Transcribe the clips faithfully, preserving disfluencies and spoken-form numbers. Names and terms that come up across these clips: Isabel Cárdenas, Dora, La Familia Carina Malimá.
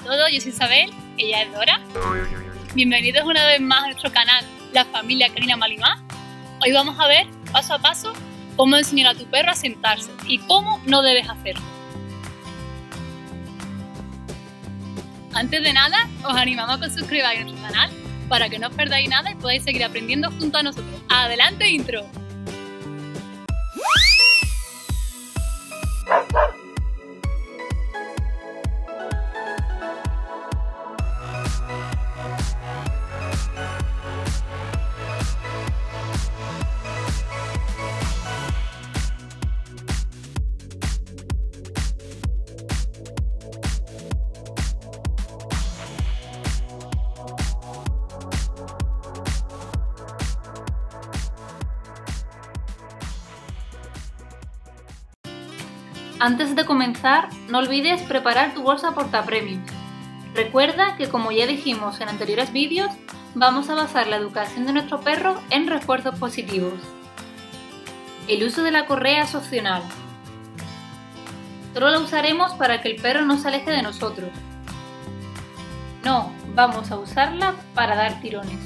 a todos, yo soy Isabel, ella es Dora. Bienvenidos una vez más a nuestro canal La Familia Carina Malimá. Hoy vamos a ver paso a paso cómo enseñar a tu perro a sentarse y cómo no debes hacerlo. Antes de nada, os animamos a que os suscribáis a nuestro canal para que no os perdáis nada y podáis seguir aprendiendo junto a nosotros. ¡Adelante, intro! Antes de comenzar, no olvides preparar tu bolsa portapremios. Recuerda que, como ya dijimos en anteriores vídeos, vamos a basar la educación de nuestro perro en refuerzos positivos. El uso de la correa es opcional. Solo la usaremos para que el perro no se aleje de nosotros. No, vamos a usarla para dar tirones.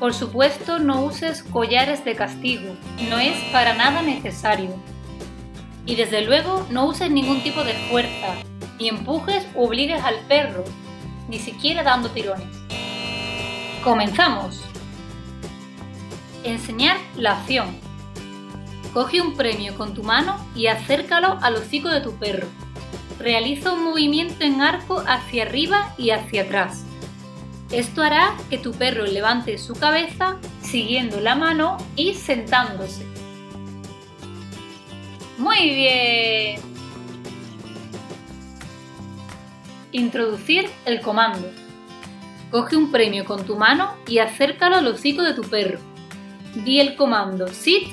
Por supuesto, no uses collares de castigo, no es para nada necesario. Y desde luego, no uses ningún tipo de fuerza, ni empujes u obligues al perro, ni siquiera dando tirones. ¡Comenzamos! Enseñar la acción. Coge un premio con tu mano y acércalo al hocico de tu perro. Realiza un movimiento en arco hacia arriba y hacia atrás. Esto hará que tu perro levante su cabeza siguiendo la mano y sentándose. ¡Muy bien! Introducir el comando. Coge un premio con tu mano y acércalo al hocico de tu perro. Di el comando sit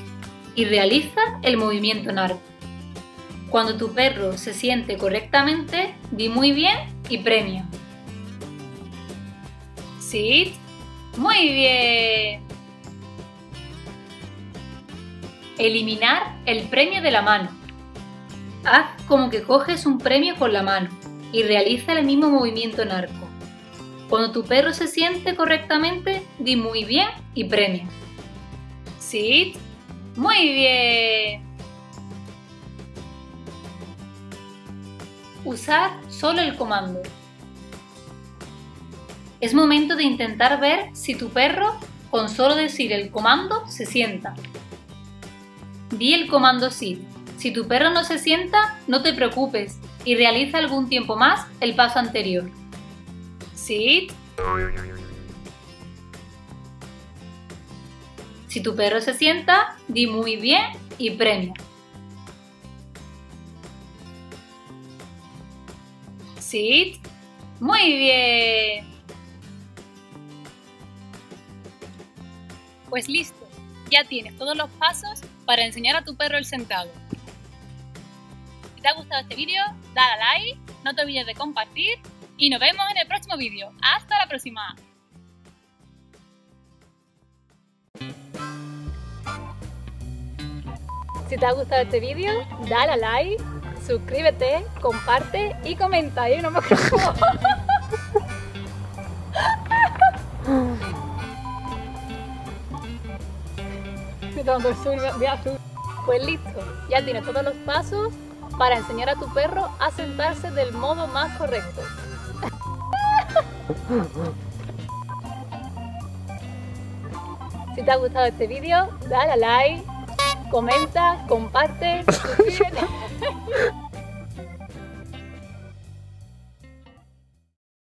y realiza el movimiento en arco. Cuando tu perro se siente correctamente, di muy bien y premia. Sit. ¡Muy bien! Eliminar el premio de la mano. Haz como que coges un premio con la mano y realiza el mismo movimiento en arco. Cuando tu perro se siente correctamente, di muy bien y premia. Sit. ¡Muy bien! Usar solo el comando. Es momento de intentar ver si tu perro, con solo decir el comando, se sienta. Di el comando sit. Si tu perro no se sienta, no te preocupes y realiza algún tiempo más el paso anterior. Sit. Si tu perro se sienta, di muy bien y premia. Sit. ¡Muy bien! Pues listo, ya tienes todos los pasos para enseñar a tu perro el sentado. Si te ha gustado este vídeo, dale a like, no te olvides de compartir y nos vemos en el próximo vídeo. ¡Hasta la próxima! Si te ha gustado este vídeo, dale a like, suscríbete, comparte y comenta. ¡Ay, no me acuerdo! Pues listo, ya tienes todos los pasos para enseñar a tu perro a sentarse del modo más correcto. Si te ha gustado este vídeo, dale a like, comenta, comparte, suscríbete.